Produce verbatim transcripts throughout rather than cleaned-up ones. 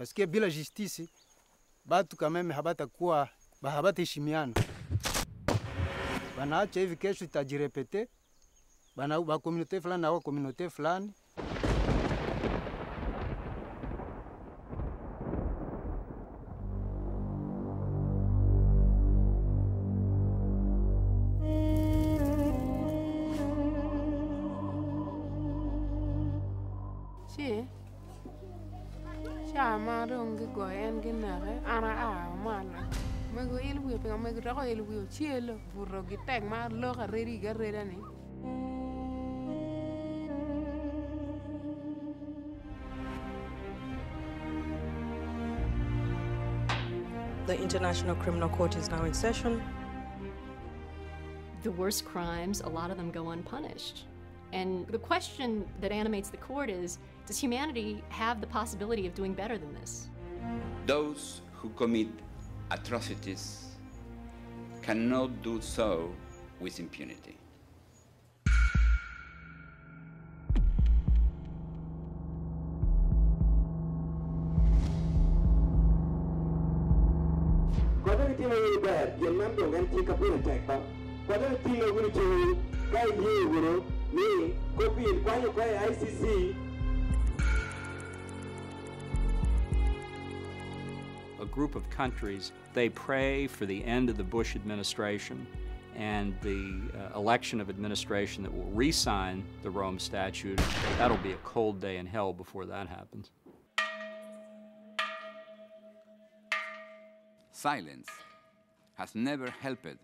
Paske bila justice, batu kameme habatakuwa bahabataheshimiana. Banaacha hivi kesho itajirepete. Bana ba community fulani na wa community fulani. She, she amarungi goyengi nare ana amala. Mego iluwe pega mego rako iluwe chielo burogi tag ma loga reri garera ni. The International Criminal Court is now in session. The worst crimes, a lot of them go unpunished. And the question that animates the court is, does humanity have the possibility of doing better than this? Those who commit atrocities cannot do so with impunity. Me, copy and quiet, I C C. A group of countries, they pray for the end of the Bush administration and the uh, election of administration that will re-sign the Rome Statute. That'll be a cold day in hell before that happens. Silence has never helped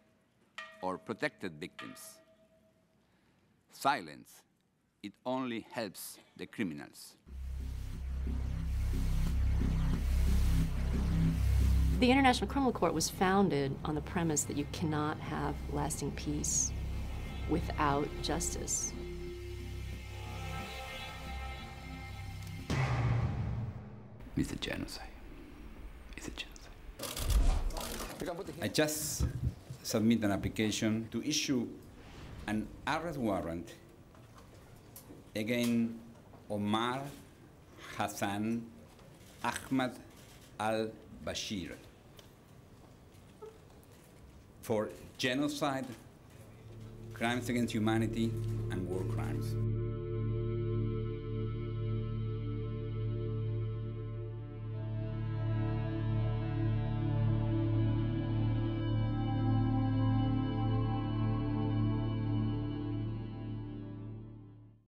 or protected victims. Silence, it only helps the criminals. The International Criminal Court was founded on the premise that you cannot have lasting peace without justice. It's a genocide. It's a genocide. I just submit an application to issue an arrest warrant against Omar Hassan Ahmad al Bashir for genocide, crimes against humanity,